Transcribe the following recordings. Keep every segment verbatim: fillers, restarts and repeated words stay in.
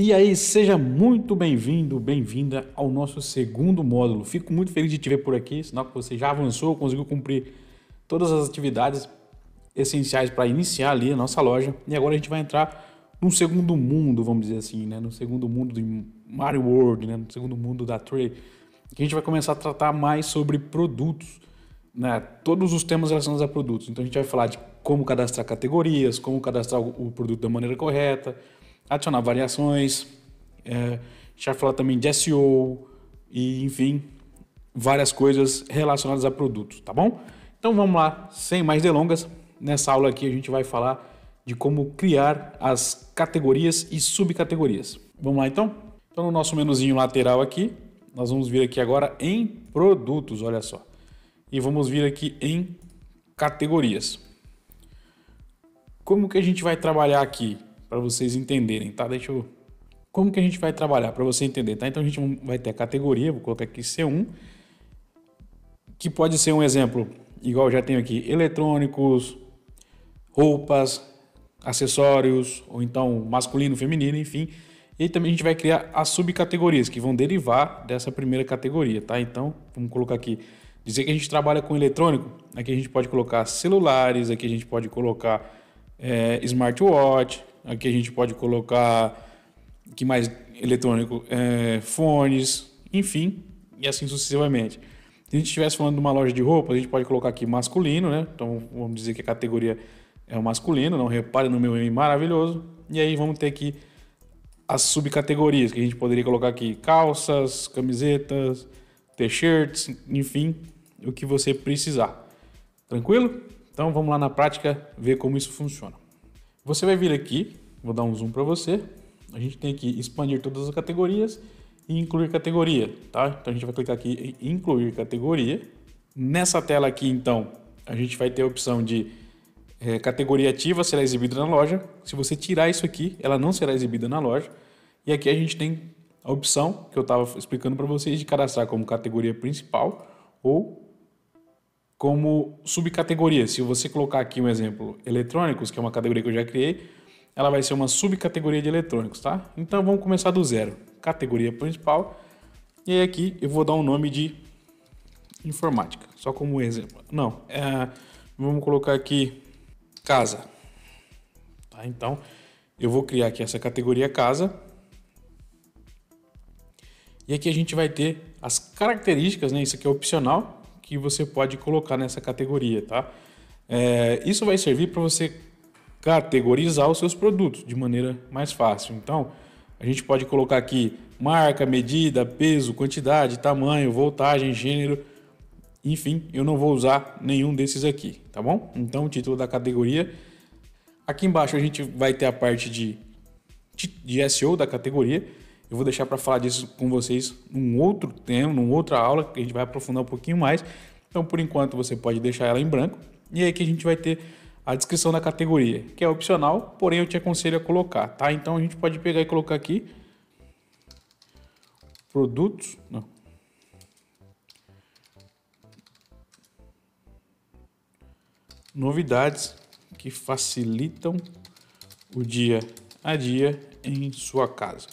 E aí, seja muito bem-vindo, bem-vinda ao nosso segundo módulo. Fico muito feliz de te ver por aqui, sinal que você já avançou, conseguiu cumprir todas as atividades essenciais para iniciar ali a nossa loja. E agora a gente vai entrar num segundo mundo, vamos dizer assim, né? No segundo mundo do Mario World, né? No segundo mundo da Tray, que a gente vai começar a tratar mais sobre produtos, né? Todos os temas relacionados a produtos. Então a gente vai falar de como cadastrar categorias, como cadastrar o produto da maneira correta, adicionar variações, é, já falar também de S E O e, enfim, várias coisas relacionadas a produtos, tá bom? Então vamos lá, sem mais delongas, nessa aula aqui a gente vai falar de como criar as categorias e subcategorias. Vamos lá então? Então no nosso menuzinho lateral aqui, nós vamos vir aqui agora em produtos, olha só. E vamos vir aqui em categorias. Como que a gente vai trabalhar aqui? Para vocês entenderem, tá? Deixa eu... Como que a gente vai trabalhar? Para você entender, tá? Então a gente vai ter a categoria, vou colocar aqui C um, que pode ser um exemplo, igual eu já tenho aqui, eletrônicos, roupas, acessórios, ou então masculino, feminino, enfim. E também a gente vai criar as subcategorias, que vão derivar dessa primeira categoria, tá? Então, vamos colocar aqui, dizer que a gente trabalha com eletrônico, aqui a gente pode colocar celulares, aqui a gente pode colocar é, smartwatch, aqui a gente pode colocar, que mais eletrônico, é, fones, enfim, e assim sucessivamente. Se a gente estivesse falando de uma loja de roupa, a gente pode colocar aqui masculino, né? Então vamos dizer que a categoria é o masculino, não repare no meu nome maravilhoso. E aí vamos ter aqui as subcategorias, que a gente poderia colocar aqui calças, camisetas, t-shirts, enfim, o que você precisar. Tranquilo? Então vamos lá na prática ver como isso funciona. Você vai vir aqui, vou dar um zoom para você, a gente tem que expandir todas as categorias e incluir categoria, tá? Então a gente vai clicar aqui em incluir categoria. Nessa tela aqui, então, a gente vai ter a opção de é, categoria ativa será exibida na loja. Se você tirar isso aqui, ela não será exibida na loja. E aqui a gente tem a opção que eu estava explicando para vocês de cadastrar como categoria principal ou como subcategoria. Se você colocar aqui um exemplo, eletrônicos, que é uma categoria que eu já criei, ela vai ser uma subcategoria de eletrônicos, tá? Então vamos começar do zero, categoria principal, e aí aqui eu vou dar um nome de informática, só como exemplo. Não, é, vamos colocar aqui casa, tá? Então eu vou criar aqui essa categoria casa, e aqui a gente vai ter as características, né? Isso aqui é opcional, que você pode colocar nessa categoria, tá? É, isso vai servir para você categorizar os seus produtos de maneira mais fácil. Então, a gente pode colocar aqui marca, medida, peso, quantidade, tamanho, voltagem, gênero, enfim, eu não vou usar nenhum desses aqui, tá bom? Então, o título da categoria. Aqui embaixo a gente vai ter a parte de, de S E O da categoria. Eu vou deixar para falar disso com vocês num outro tema, numa outra aula, que a gente vai aprofundar um pouquinho mais. Então, por enquanto, você pode deixar ela em branco. E aí que a gente vai ter a descrição da categoria, que é opcional, porém eu te aconselho a colocar, tá? Então, a gente pode pegar e colocar aqui produtos, não. Novidades que facilitam o dia a dia em sua casa.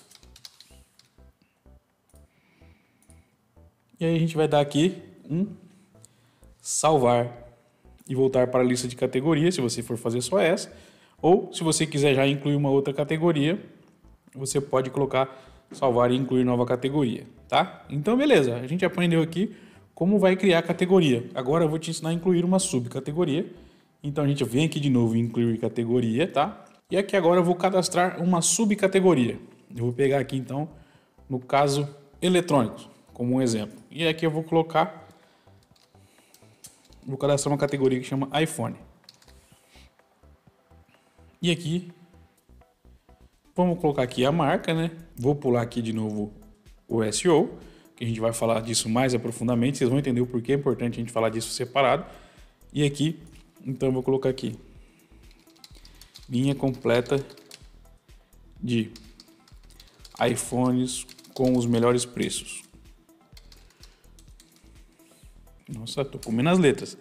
E aí a gente vai dar aqui um salvar e voltar para a lista de categorias, se você for fazer só essa. Ou se você quiser já incluir uma outra categoria, você pode colocar salvar e incluir nova categoria, tá? Então beleza, a gente aprendeu aqui como vai criar a categoria. Agora eu vou te ensinar a incluir uma subcategoria. Então a gente vem aqui de novo em incluir categoria, tá? E aqui agora eu vou cadastrar uma subcategoria. Eu vou pegar aqui então, no caso, eletrônicos, como um exemplo. E aqui eu vou colocar, vou cadastrar uma categoria que chama iPhone. E aqui, vamos colocar aqui a marca, né? Vou pular aqui de novo o S E O, que a gente vai falar disso mais aprofundadamente, vocês vão entender o porquê é importante a gente falar disso separado. E aqui, então eu vou colocar aqui, linha completa de iPhones com os melhores preços. Nossa, tô comendo as letras.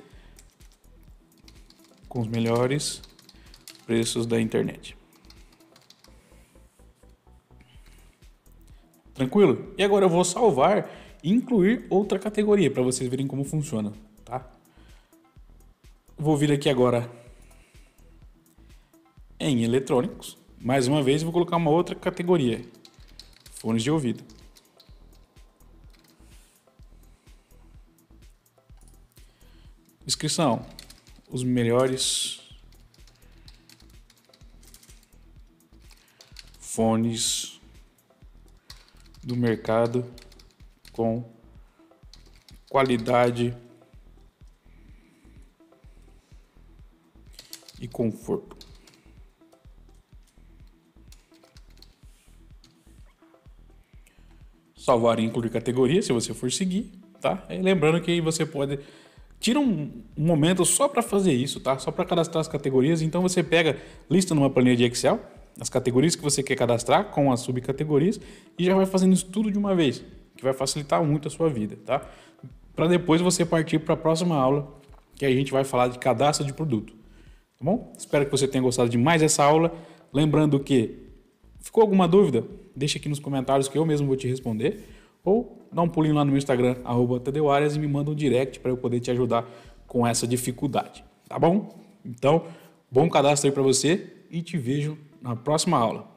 Com os melhores preços da internet. Tranquilo? E agora eu vou salvar e incluir outra categoria para vocês verem como funciona, tá? Vou vir aqui agora em eletrônicos. Mais uma vez, vou colocar uma outra categoria. Fones de ouvido. Descrição. Os melhores fones do mercado com qualidade e conforto. Salvar e incluir categoria, se você for seguir, tá? E lembrando que aí você pode... Tira um momento só para fazer isso, tá? Só para cadastrar as categorias. Então você pega, lista numa planilha de Excel, as categorias que você quer cadastrar com as subcategorias e já vai fazendo isso tudo de uma vez, que vai facilitar muito a sua vida, tá? Para depois você partir para a próxima aula, que a gente vai falar de cadastro de produto, tá bom? Espero que você tenha gostado de mais essa aula. Lembrando que, ficou alguma dúvida? Deixa aqui nos comentários que eu mesmo vou te responder. Ou dá um pulinho lá no meu Instagram, arroba tadeuarias, e me manda um direct para eu poder te ajudar com essa dificuldade, tá bom? Então, bom cadastro aí para você e te vejo na próxima aula.